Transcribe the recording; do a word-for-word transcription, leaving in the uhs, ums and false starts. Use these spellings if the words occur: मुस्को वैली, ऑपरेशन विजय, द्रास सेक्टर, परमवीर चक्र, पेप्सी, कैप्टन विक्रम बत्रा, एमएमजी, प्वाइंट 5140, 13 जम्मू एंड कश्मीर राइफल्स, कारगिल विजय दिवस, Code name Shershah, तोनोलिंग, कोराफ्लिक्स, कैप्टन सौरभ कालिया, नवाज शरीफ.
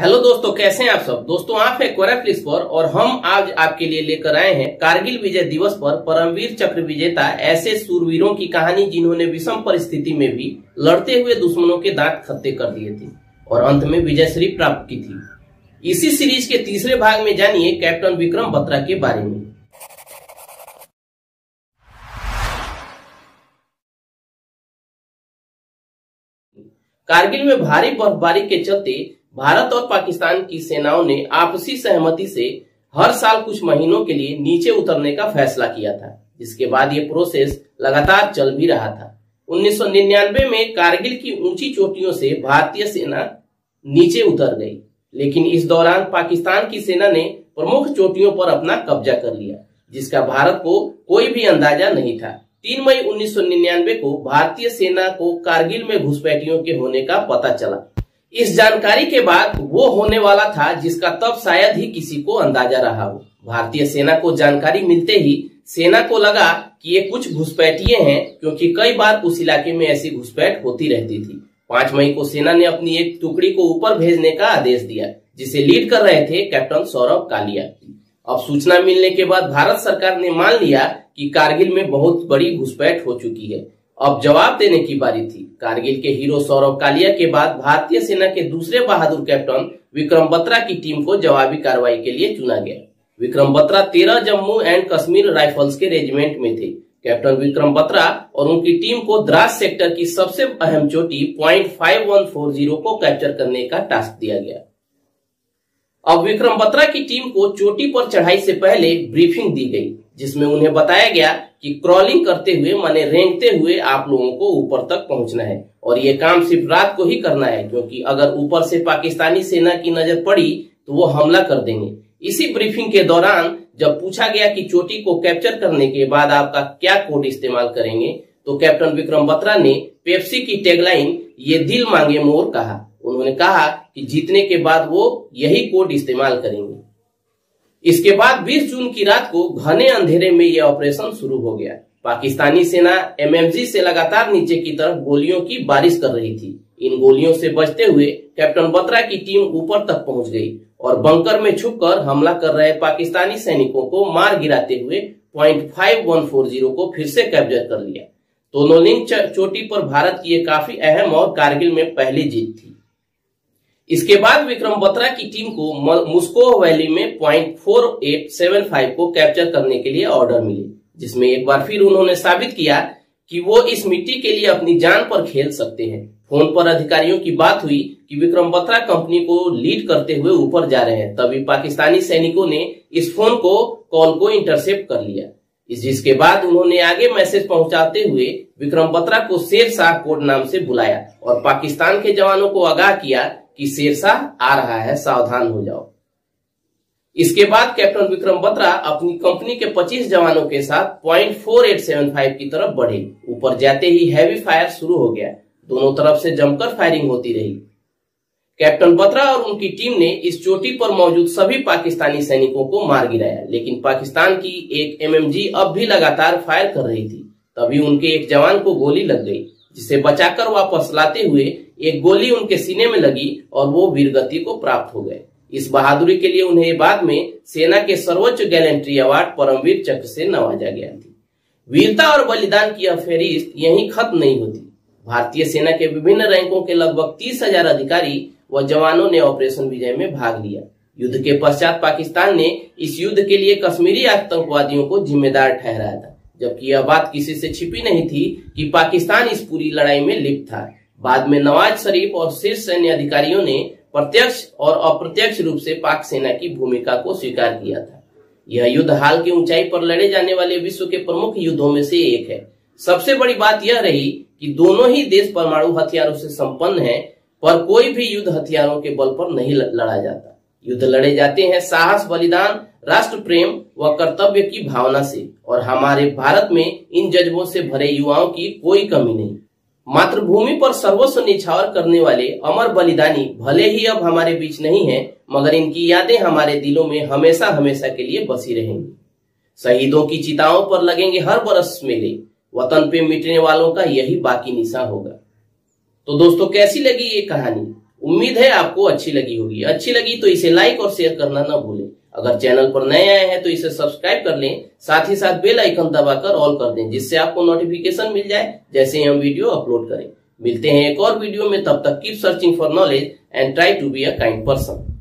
Hello दोस्तों, कैसे हैं आप सब। दोस्तों आप हैं कोराफ्लिक्स पर और हम आज आपके लिए लेकर आए हैं कारगिल विजय दिवस पर परमवीर चक्र विजेता ऐसे सूरवीरों की कहानी जिन्होंने विषम परिस्थिति में भी लड़ते हुए दुश्मनों के दांत खत्ते कर दिए थे और अंत में विजय श्री प्राप्त की थी। इसी सीरीज के तीसरे भाग में जानिए कैप्टन विक्रम बत्रा के बारे में। कारगिल में भारी बर्फबारी के चलते भारत और पाकिस्तान की सेनाओं ने आपसी सहमति से हर साल कुछ महीनों के लिए नीचे उतरने का फैसला किया था, जिसके बाद ये प्रोसेस लगातार चल भी रहा था। उन्नीस सौ निन्यानवे में कारगिल की ऊंची चोटियों से भारतीय सेना नीचे उतर गई, लेकिन इस दौरान पाकिस्तान की सेना ने प्रमुख चोटियों पर अपना कब्जा कर लिया, जिसका भारत को कोई भी अंदाजा नहीं था। तीन मई उन्नीस सौ निन्यानवे को भारतीय सेना को कारगिल में घुसपैठियों के होने का पता चला। इस जानकारी के बाद वो होने वाला था जिसका तब शायद ही किसी को अंदाजा रहा हो। भारतीय सेना को जानकारी मिलते ही सेना को लगा कि ये कुछ घुसपैठिए हैं, क्योंकि कई बार उस इलाके में ऐसी घुसपैठ होती रहती थी। पांच मई को सेना ने अपनी एक टुकड़ी को ऊपर भेजने का आदेश दिया, जिसे लीड कर रहे थे कैप्टन सौरभ कालिया। अब सूचना मिलने के बाद भारत सरकार ने मान लिया कि कारगिल में बहुत बड़ी घुसपैठ हो चुकी है। अब जवाब देने की बारी थी। कारगिल के हीरो सौरभ कालिया के बाद भारतीय सेना के दूसरे बहादुर कैप्टन विक्रम बत्रा की टीम को जवाबी कार्रवाई के लिए चुना गया। विक्रम बत्रा तेरह जम्मू एंड कश्मीर राइफल्स के रेजिमेंट में थे। कैप्टन विक्रम बत्रा और उनकी टीम को द्रास सेक्टर की सबसे अहम चोटी प्वाइंट फिफ्टी वन फोर्टी को कैप्चर करने का टास्क दिया गया। अब विक्रम बत्रा की टीम को चोटी पर चढ़ाई से पहले ब्रीफिंग दी गई, जिसमें उन्हें बताया गया कि क्रॉलिंग करते हुए माने रेंगते हुए आप लोगों को ऊपर तक पहुंचना है और ये काम सिर्फ रात को ही करना है, क्योंकि अगर ऊपर से पाकिस्तानी सेना की नजर पड़ी तो वो हमला कर देंगे। इसी ब्रीफिंग के दौरान जब पूछा गया कि चोटी को कैप्चर करने के बाद आपका क्या कोड इस्तेमाल करेंगे, तो कैप्टन विक्रम बत्रा ने पेप्सी की टैगलाइन ये दिल मांगे मोर कहा। उन्होंने कहा कि जीतने के बाद वो यही कोड इस्तेमाल करेंगे। इसके बाद बीस जून की रात को घने अंधेरे में यह ऑपरेशन शुरू हो गया। पाकिस्तानी सेना एमएमजी से लगातार नीचे की तरफ गोलियों की बारिश कर रही थी। इन गोलियों से बचते हुए कैप्टन बत्रा की टीम ऊपर तक पहुंच गई और बंकर में छुपकर हमला कर रहे पाकिस्तानी सैनिकों को मार गिराते हुए पॉइंट फिफ्टी वन फोर्टी को फिर से कैप्चर कर लिया। तोनोलिंग चोटी पर भारत की यह काफी अहम और कारगिल में पहली जीत थी। इसके बाद विक्रम बत्रा की टीम को मुस्को वैली में point four eight seven five को कैप्चर करने के लिए ऑर्डर मिले, जिसमें एक बार फिर उन्होंने साबित किया कि वो इस मिट्टी के लिए अपनी जान पर खेल सकते हैं। फोन पर अधिकारियों की बात हुई कि विक्रम बत्रा कंपनी को लीड करते हुए ऊपर जा रहे हैं, तभी पाकिस्तानी सैनिकों ने इस फोन को कॉल को इंटरसेप्ट कर लिया। जिसके बाद उन्होंने आगे मैसेज पहुंचाते हुए विक्रम बत्रा को शेरशाह कोड नाम से बुलाया और पाकिस्तान के जवानों को आगाह किया कि शेरशाह आ रहा है, सावधान हो जाओ। इसके बाद कैप्टन विक्रम बत्रा अपनी कंपनी के पच्चीस जवानों के साथ point four eight seven five की तरफ बढ़े। ऊपर जाते ही हैवी फायर शुरू हो गया। दोनों तरफ से जमकर फायरिंग होती रही। कैप्टन बत्रा और उनकी टीम ने इस चोटी पर मौजूद सभी पाकिस्तानी सैनिकों को मार गिराया, लेकिन पाकिस्तान की एक एमएमजी अब भी लगातार फायर कर रही थी। तभी उनके एक जवान को गोली लग गई, जिसे बचाकर वापस लाते हुए एक गोली उनके सीने में लगी और वो वीरगति को प्राप्त हो गए। इस बहादुरी के लिए उन्हें बाद में सेना के सर्वोच्च गैलेंट्री अवार्ड परमवीर चक्र से नवाजा गया था। वीरता और बलिदान की यह फेहरिस्त यहीं खत्म नहीं होती। भारतीय सेना के विभिन्न रैंकों के लगभग तीस हजार अधिकारी व जवानों ने ऑपरेशन विजय में भाग लिया। युद्ध के पश्चात पाकिस्तान ने इस युद्ध के लिए कश्मीरी आतंकवादियों को जिम्मेदार ठहराया था, जबकि यह बात किसी से छिपी नहीं थी कि पाकिस्तान इस पूरी लड़ाई में लिप्त था। बाद में नवाज शरीफ और शीर्ष सैन्य अधिकारियों ने प्रत्यक्ष और अप्रत्यक्ष रूप से पाक सेना की भूमिका को स्वीकार किया था। यह युद्ध हाल की ऊंचाई पर लड़े जाने वाले विश्व के प्रमुख युद्धों में से एक है। सबसे बड़ी बात यह रही कि दोनों ही देश परमाणु हथियारों से संपन्न है, पर कोई भी युद्ध हथियारों के बल पर नहीं लड़ा जाता। युद्ध लड़े जाते हैं साहस, बलिदान, राष्ट्र प्रेम व कर्तव्य की भावना से, और हमारे भारत में इन जज्बों से भरे युवाओं की कोई कमी नहीं। मातृभूमि पर सर्वस्व निछावर करने वाले अमर बलिदानी भले ही अब हमारे बीच नहीं हैं, मगर इनकी यादें हमारे दिलों में हमेशा हमेशा के लिए बसी रहेंगी। शहीदों की चिताओं पर लगेंगे हर बरस मेले, वतन पे मिटने वालों का यही बाकी निशान होगा। तो दोस्तों कैसी लगी ये कहानी? उम्मीद है आपको अच्छी लगी होगी। अच्छी लगी तो इसे लाइक और शेयर करना ना भूलें। अगर चैनल पर नए आए हैं तो इसे सब्सक्राइब कर लें, साथ ही साथ बेल आइकन दबाकर ऑल कर दें, जिससे आपको नोटिफिकेशन मिल जाए जैसे ही हम वीडियो अपलोड करें। मिलते हैं एक और वीडियो में, तब तक keep searching for knowledge and try to be a kind person.